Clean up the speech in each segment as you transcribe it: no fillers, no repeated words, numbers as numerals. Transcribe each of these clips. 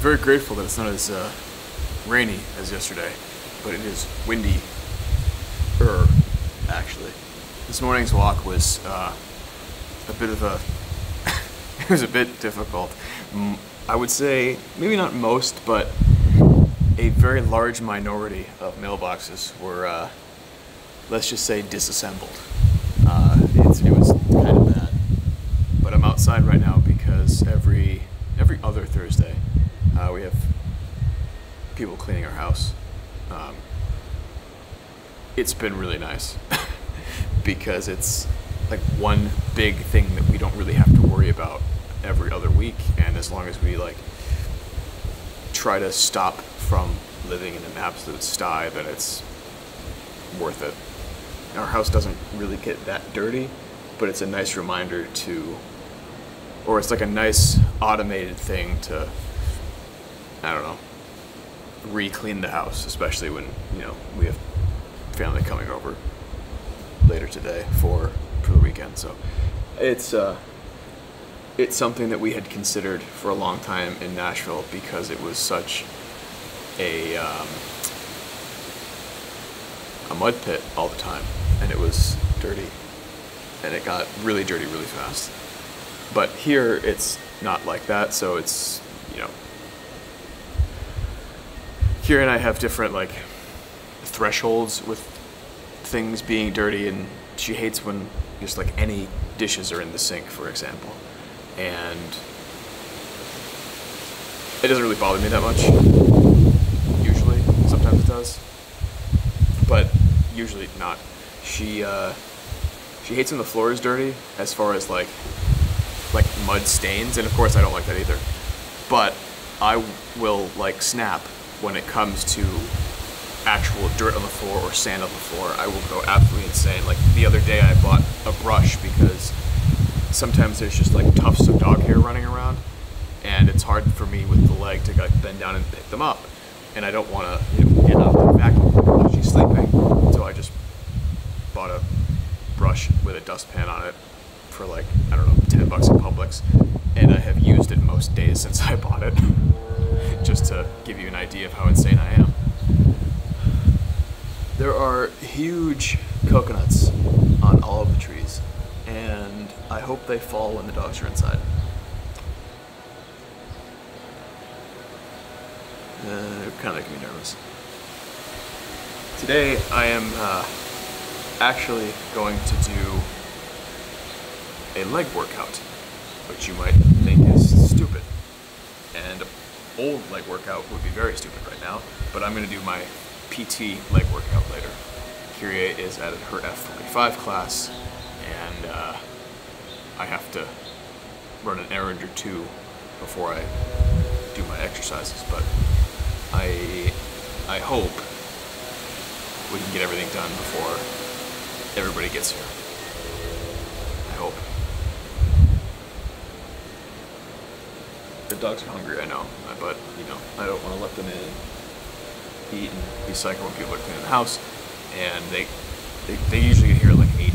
very grateful that it's not as rainy as yesterday, but it is windy. Actually, this morning's walk was it was a bit difficult. I would say maybe not most, but a very large minority of mailboxes were, let's just say, disassembled. It was kind of bad. But I'm outside right now because every other Thursday we have people cleaning our house. It's been really nice because it's like one big thing that we don't really have to worry about every other week, and as long as we like try to stop from living in an absolute sty, then it's worth it. Our house doesn't really get that dirty, but it's a nice reminder to, or it's like a nice automated thing to, I don't know, re-clean the house, especially when, you know, we have family coming over later today for the weekend. So it's something that we had considered for a long time in Nashville because it was such a mud pit all the time, and it was dirty, and it got really dirty really fast. But here it's not like that, so it's, you know, here and I have different like thresholds with things being dirty, and she hates when just like any dishes are in the sink, for example, and it doesn't really bother me that much. Usually, sometimes it does, but usually not. She hates when the floor is dirty, as far as like mud stains, and of course I don't like that either. But I will like snap when it comes to actual dirt on the floor or sand on the floor. I will go absolutely insane. Like the other day I bought a brush because sometimes there's just like tufts of dog hair running around, and it's hard for me with the leg to like bend down and pick them up, and I don't want to, you know, get up and vacuum while she's sleeping, so I just bought a brush with a dustpan on it for like, I don't know, $10 at Publix, and I have used it most days since I bought it, just to give you an idea of how insane I am. There are huge coconuts on all of the trees, and I hope they fall when the dogs are inside. They're kind of making me nervous. Today I am actually going to do a leg workout, which you might think is stupid. And an old leg workout would be very stupid right now, but I'm going to do my PT leg workout later. Kyrie is at her F45 class, and I have to run an errand or two before I do my exercises, but I hope we can get everything done before everybody gets here. I hope. The dogs are hungry, I know, but you know, I don't want to let them in. Eat and be psycho when people are cleaning the house, and they usually get here at like 8,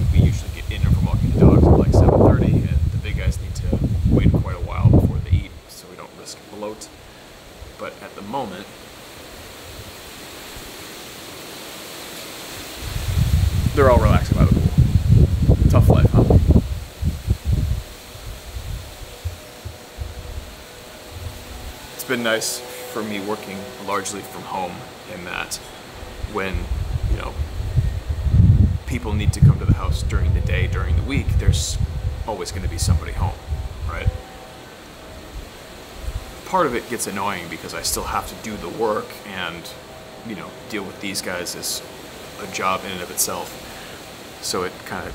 and we usually get in from walking the dogs at like 7:30, and the big guys need to wait quite a while before they eat so we don't risk bloat. But at the moment, they're all relaxing by the pool. Tough life, huh? It's been nice for me working largely from home, in that when, you know, people need to come to the house during the day, during the week, there's always going to be somebody home, right? Part of it gets annoying because I still have to do the work and, you know, deal with these guys as a job in and of itself, so it kind of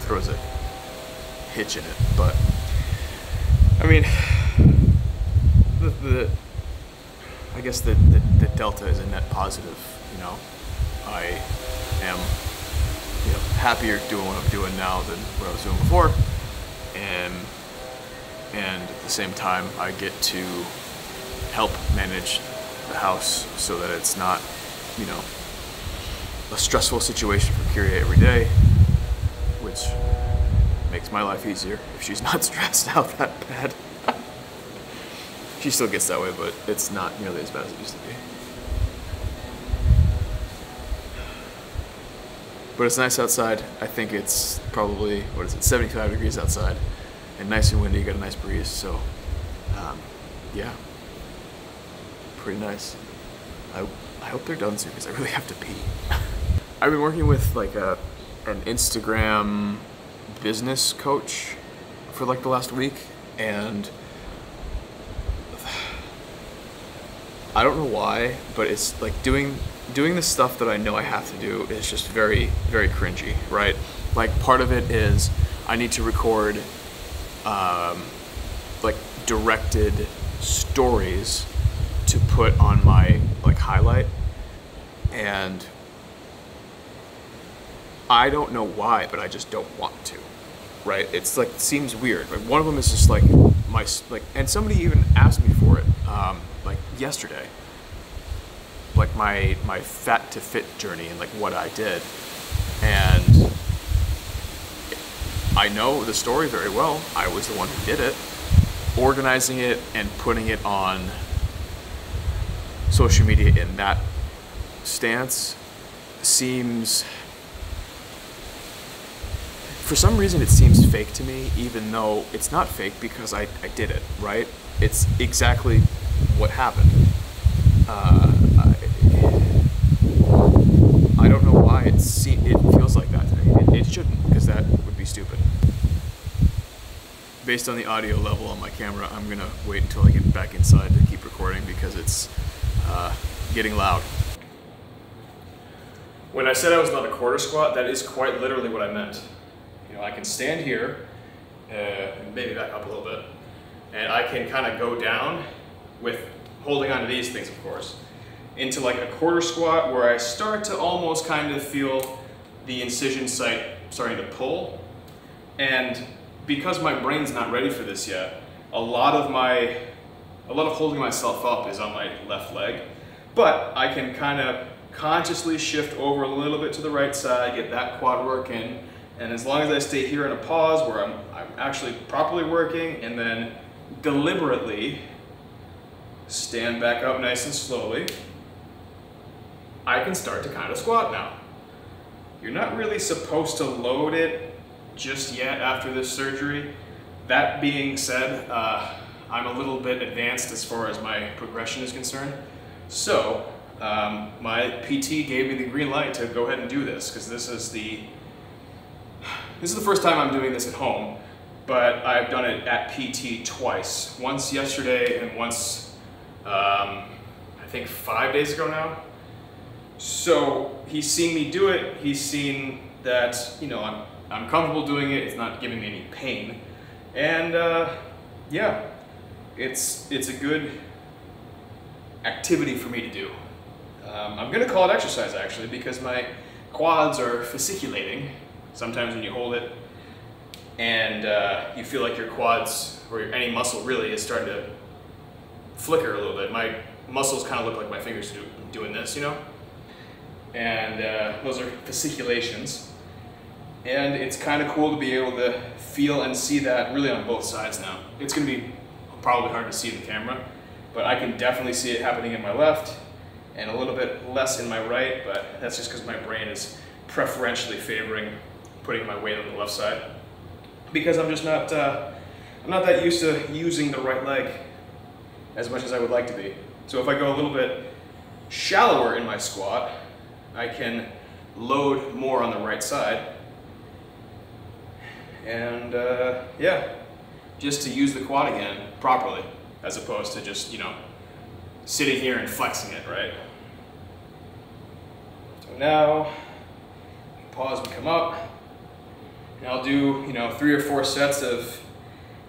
throws a hitch in it. But I mean, I guess the delta is a net positive, you know. I am, you know, happier doing what I'm doing now than what I was doing before, and at the same time I get to help manage the house so that it's not, you know, a stressful situation for Kyrie every day, which makes my life easier if she's not stressed out that bad. She still gets that way, but it's not nearly as bad as it used to be. But it's nice outside. I think it's probably, what is it, 75 degrees outside, and nice and windy, you got a nice breeze, so yeah, pretty nice. I hope they're done soon because I really have to pee. I've been working with like an Instagram business coach for like the last week, and I don't know why, but it's like doing the stuff that I know I have to do is just very, very cringy, right? Like part of it is I need to record like directed stories to put on my like highlight, and I don't know why, but I just don't want to, right? It's like, it seems weird. Like one of them is just like my, like, and somebody even asked me for it like yesterday, like my fat to fit journey and like what I did, and I know the story very well. I was the one who did it, organizing it and putting it on social media in that stance seems, for some reason it seems fake to me, even though it's not fake because I did it, right? It's exactly what happened. I don't know why it feels like that to me. It shouldn't, because that would be stupid. Based on the audio level on my camera, I'm gonna wait until I get back inside to keep recording because it's getting loud. When I said I was not a quarter squat, that is quite literally what I meant. You know, I can stand here, maybe back up a little bit, and I can kind of go down with holding onto these things, of course, into like a quarter squat where I start to almost kind of feel the incision site starting to pull. And because my brain's not ready for this yet, a lot of holding myself up is on my left leg, but I can kind of consciously shift over a little bit to the right side, get that quad work in, and as long as I stay here in a pause where I'm actually properly working, and then deliberately stand back up nice and slowly, I can start to kind of squat now. You're not really supposed to load it just yet after this surgery. That being said, I'm a little bit advanced as far as my progression is concerned. So my PT gave me the green light to go ahead and do this, because this is the first time I'm doing this at home, but I've done it at PT twice. Once yesterday and once, I think 5 days ago now. So he's seen me do it. He's seen that, you know, I'm comfortable doing it. It's not giving me any pain. And yeah. It's a good activity for me to do. I'm gonna call it exercise actually, because my quads are fasciculating sometimes when you hold it, and you feel like your quads or any muscle really is starting to flicker a little bit. My muscles kind of look like my fingers doing this, you know? And those are fasciculations. And it's kind of cool to be able to feel and see that really on both sides now. It's gonna be probably hard to see in the camera, but I can definitely see it happening in my left and a little bit less in my right, but that's just because my brain is preferentially favoring putting my weight on the left side, because I'm just not I'm not that used to using the right leg as much as I would like to be. So if I go a little bit shallower in my squat, I can load more on the right side, and yeah, just to use the quad again properly, as opposed to just, you know, sitting here and flexing it, right? So now, pause and come up, and I'll do, you know, 3 or 4 sets of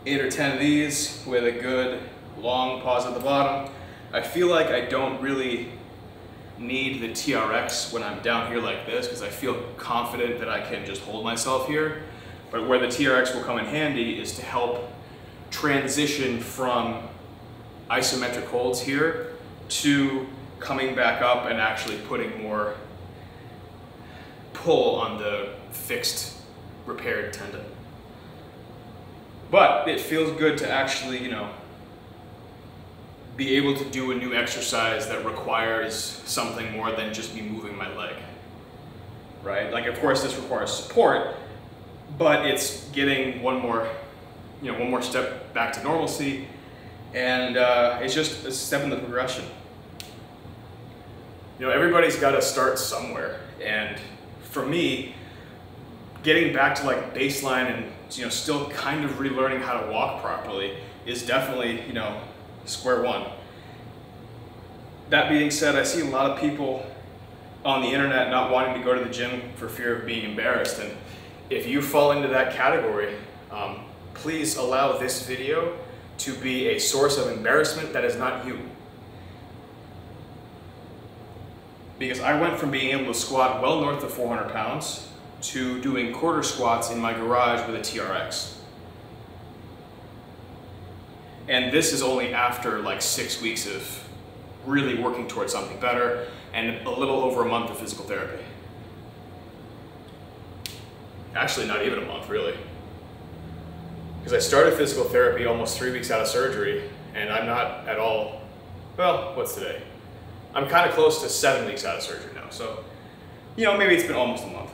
8 or 10 of these with a good long pause at the bottom. I feel like I don't really need the TRX when I'm down here like this, because I feel confident that I can just hold myself here, but where the TRX will come in handy is to help transition from isometric holds here to coming back up and actually putting more pull on the fixed repaired tendon. But it feels good to actually, you know, be able to do a new exercise that requires something more than just me moving my leg, right? Like, of course this requires support, but it's getting one more, you know, one more step back to normalcy, and it's just a step in the progression. You know, everybody's got to start somewhere, and for me, getting back to like baseline and, you know, still kind of relearning how to walk properly is definitely, you know, square one. That being said, I see a lot of people on the internet not wanting to go to the gym for fear of being embarrassed, and if you fall into that category, please allow this video to be a source of embarrassment that is not you. Because I went from being able to squat well north of 400 pounds to doing quarter squats in my garage with a TRX. And this is only after like 6 weeks of really working towards something better and a little over a month of physical therapy. Actually, not even a month, really. Because I started physical therapy almost 3 weeks out of surgery, and I'm not at all, well, what's today? I'm kind of close to 7 weeks out of surgery now, so, you know, maybe it's been almost a month.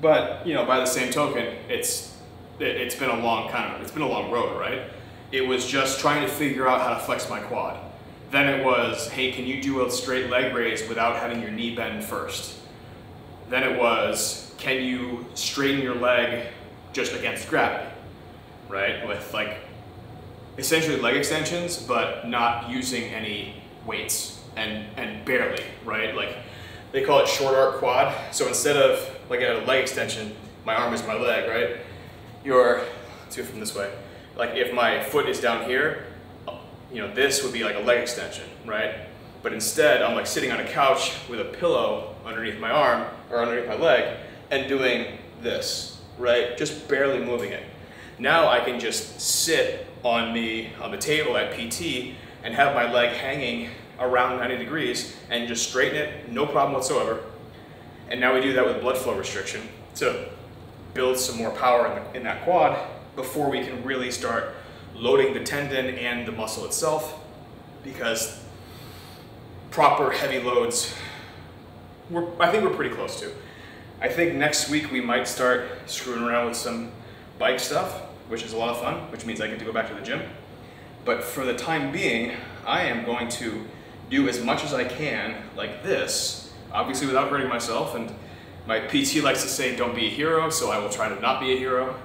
But, you know, by the same token, it's been a long it's been a long road, right? It was just trying to figure out how to flex my quad. Then it was, hey, can you do a straight leg raise without having your knee bend first? Then it was, can you straighten your leg just against gravity, right? With like essentially leg extensions, but not using any weights and barely, right? Like they call it short arc quad. So instead of like a leg extension, my arm is my leg, right? Your, let's do it from this way. Like if my foot is down here, you know, this would be like a leg extension, right? But instead I'm like sitting on a couch with a pillow underneath my arm or underneath my leg and doing this, right? Just barely moving it. Now I can just sit on the table at PT and have my leg hanging around 90 degrees and just straighten it, no problem whatsoever. And now we do that with blood flow restriction to build some more power in that quad before we can really start loading the tendon and the muscle itself, because proper heavy loads, I think we're pretty close to. I think next week we might start screwing around with some bike stuff, which is a lot of fun, which means I get to go back to the gym. But for the time being, I am going to do as much as I can like this, obviously without hurting myself. And my PT likes to say, don't be a hero, so I will try to not be a hero.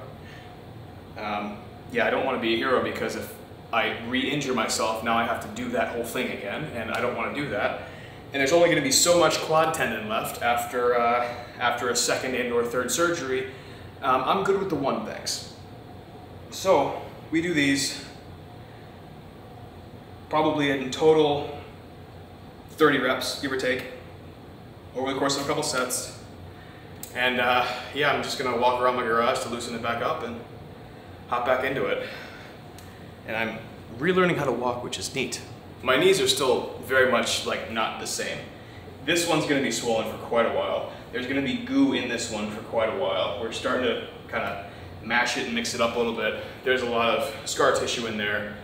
Yeah, I don't want to be a hero, because if I re-injure myself, now I have to do that whole thing again, and I don't want to do that. And there's only going to be so much quad tendon left after, after a second and or third surgery. I'm good with the one, thanks. So we do these probably in total 30 reps, give or take, over the course of a couple sets. And yeah, I'm just gonna walk around my garage to loosen it back up and hop back into it. And I'm relearning how to walk, which is neat. My knees are still very much like not the same. This one's gonna be swollen for quite a while. There's gonna be goo in this one for quite a while. We're starting to kind of mash it and mix it up a little bit. There's a lot of scar tissue in there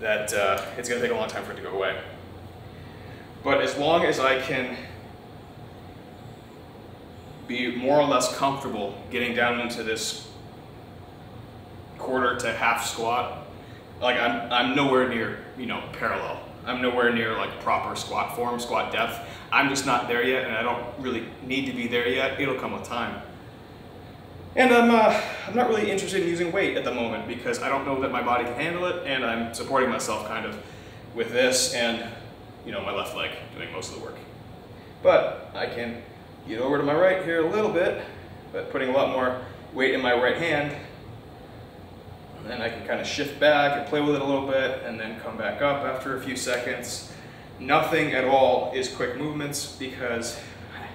that it's gonna take a long time for it to go away. But as long as I can be more or less comfortable getting down into this quarter to half squat. Like I'm nowhere near, you know, parallel. I'm nowhere near like proper squat form, squat depth. I'm just not there yet, and I don't really need to be there yet. It'll come with time. And I'm not really interested in using weight at the moment, because I don't know that my body can handle it, and I'm supporting myself kind of with this and, you know, my left leg doing most of the work. But I can get over to my right here a little bit, but putting a lot more weight in my right hand. And then I can kind of shift back and play with it a little bit, and then come back up after a few seconds. Nothing at all is quick movements, because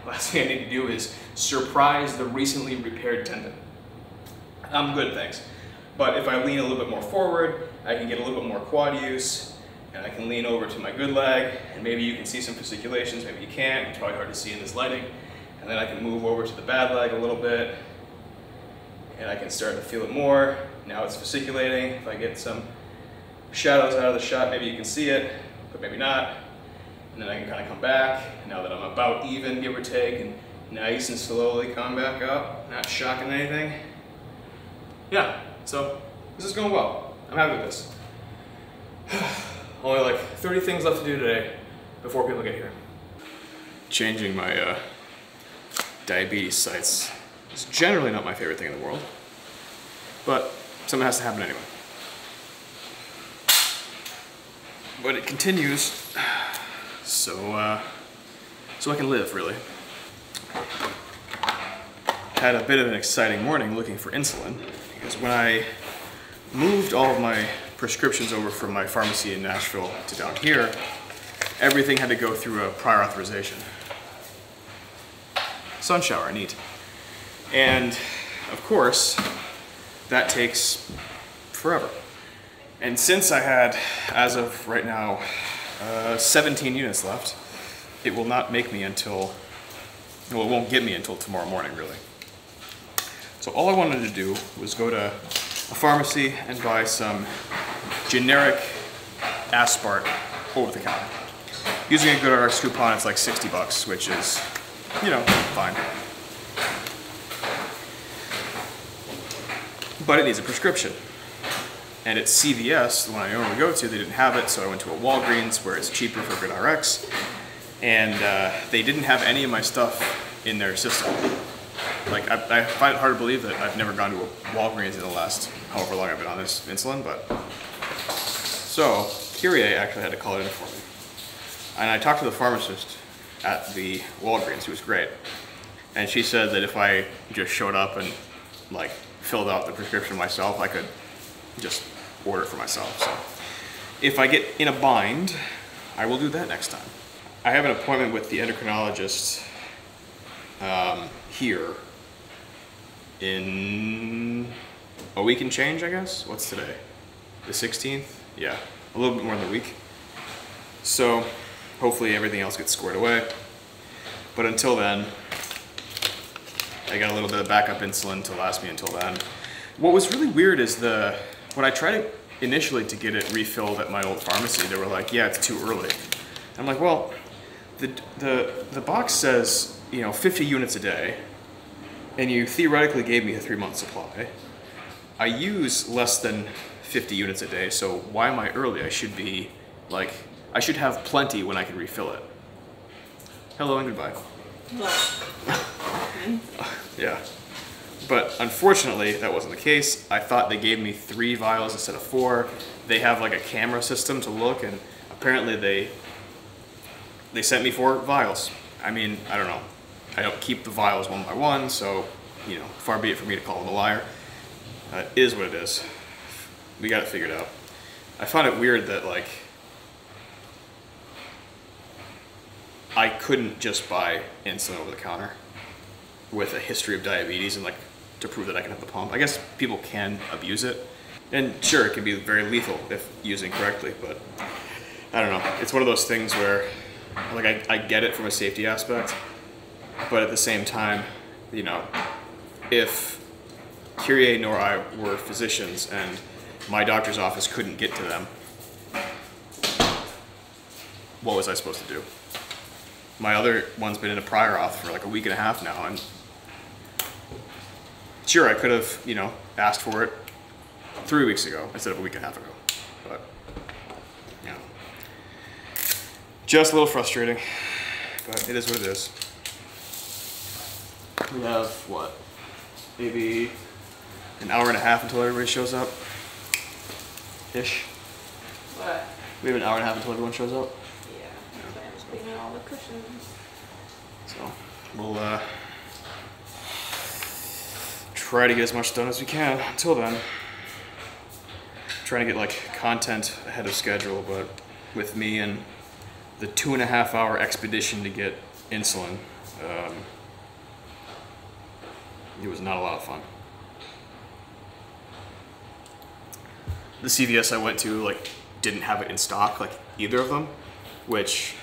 last thing I need to do is surprise the recently repaired tendon. I'm good, thanks. But if I lean a little bit more forward, I can get a little bit more quad use, and I can lean over to my good leg, and maybe you can see some fasciculations, maybe you can't, it's probably hard to see in this lighting. And then I can move over to the bad leg a little bit, and I can start to feel it more. Now it's fasciculating. If I get some shadows out of the shot. Maybe you can see it, but maybe not. And then I can kind of come back, now that I'm about even, give or take, and now you can slowly come back up, not shocking anything. Yeah, so this is going well. I'm happy with this. Only like 30 things left to do today before people get here. Changing my diabetes sites is generally not my favorite thing in the world, but something has to happen anyway. But it continues, so I can live, really. Had a bit of an exciting morning looking for insulin, because when I moved all of my prescriptions over from my pharmacy in Nashville to down here, everything had to go through a prior authorization. Sunshower, neat. And of course, that takes forever. And since I had, as of right now, 17 units left, it will not make me until, well, it won't get me until tomorrow morning, really. So all I wanted to do was go to a pharmacy and buy some generic Aspart over the counter. Using a GoodRx coupon, it's like 60 bucks, which is, you know, fine. But it needs a prescription. And at CVS, the one I normally go to, they didn't have it, so I went to a Walgreens where it's cheaper for GoodRx, and they didn't have any of my stuff in their system. Like, I find it hard to believe that I've never gone to a Walgreens in the last however long I've been on this insulin, but... So, Kyrie actually had to call it in for me. And I talked to the pharmacist at the Walgreens, who was great, and she said that if I just showed up and, like, filled out the prescription myself, I could just order it for myself. So if I get in a bind, I will do that next time. I have an appointment with the endocrinologist here in a week and change, I guess. What's today? The 16th? Yeah, a little bit more than a week. So hopefully everything else gets squared away. But until then, I got a little bit of backup insulin to last me until then. What was really weird is when I tried it initially to get it refilled at my old pharmacy, they were like, yeah, it's too early. I'm like, well, the box says, you know, 50 units a day, and you theoretically gave me a 3-month supply. I use less than 50 units a day, so why am I early? I should be, like, I should have plenty when I can refill it. Hello and goodbye. Hello. Yeah. But unfortunately, that wasn't the case. I thought they gave me 3 vials instead of 4. They have like a camera system to look, and apparently they sent me 4 vials. I mean, I don't know. I don't keep the vials one by one, so, you know, far be it for me to call them a liar. It is what it is. We got it figured out. I found it weird that, like, I couldn't just buy insulin over the counter with a history of diabetes and, like, to prove that I can have the pump. I guess people can abuse it. And sure, it can be very lethal if used incorrectly, but I don't know. It's one of those things where, like, I get it from a safety aspect, but at the same time, you know, if Kyrie nor I were physicians and my doctor's office couldn't get to them, what was I supposed to do? My other one's been in a prior auth for like a week and a half now, and sure, I could have, you know, asked for it 3 weeks ago instead of a week and a half ago, but, you know, just a little frustrating, but it is what it is. We have, what, maybe an hour and a half until everybody shows up? Ish? What? We have an hour and a half until everyone shows up? Yeah, so I'm just cleaning all the cushions. So, we'll, try to get as much done as we can. Until then, I'm trying to get like content ahead of schedule, but with me and the 2.5-hour expedition to get insulin, it was not a lot of fun. The CVS I went to, like, didn't have it in stock, like either of them, which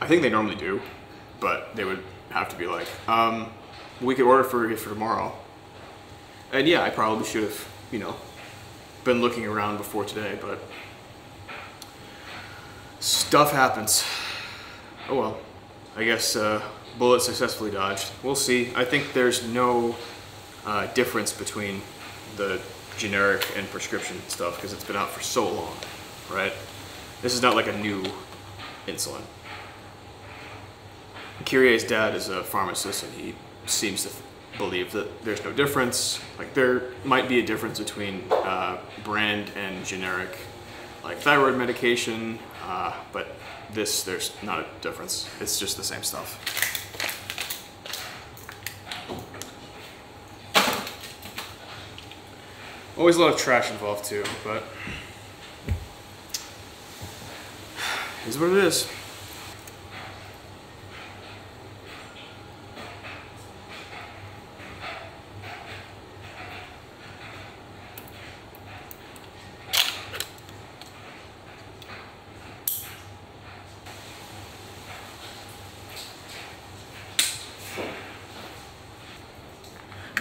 I think they normally do, but they would have to be like, we could order for tomorrow. And yeah, I probably should have, you know, been looking around before today, but stuff happens. Oh well, I guess bullet successfully dodged. We'll see. I think there's no difference between the generic and prescription stuff because it's been out for so long, right? This is not like a new insulin. Kyrie's dad is a pharmacist and he seems to believe that there's no difference. Like there might be a difference between brand and generic, like thyroid medication, but this, there's not a difference. It's just the same stuff. Always a lot of trash involved too, but it is what it is.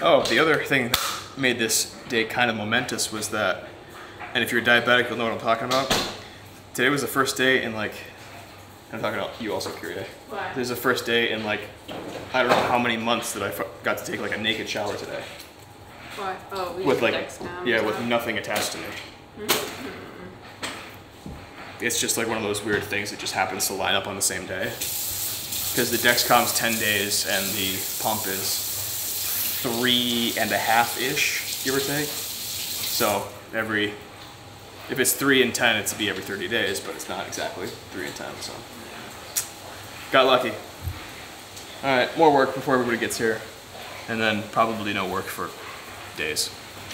Oh, the other thing that made this day kind of momentous was that, and if you're diabetic, you'll know what I'm talking about. Today was the first day in like, I'm talking about you also, Kyrie. What? This is the first day in like, I don't know how many months that I got to take like a naked shower today. What? Oh, we with like, yeah, with nothing attached to me. Mm-hmm. It's just like one of those weird things that just happens to line up on the same day. Because the Dexcom's 10 days and the pump is 3.5-ish, give or take. So every, if it's 3 and 10, it's be every 30 days, but it's not exactly 3 and 10, so. Got lucky. All right, more work before everybody gets here. And then probably no work for days.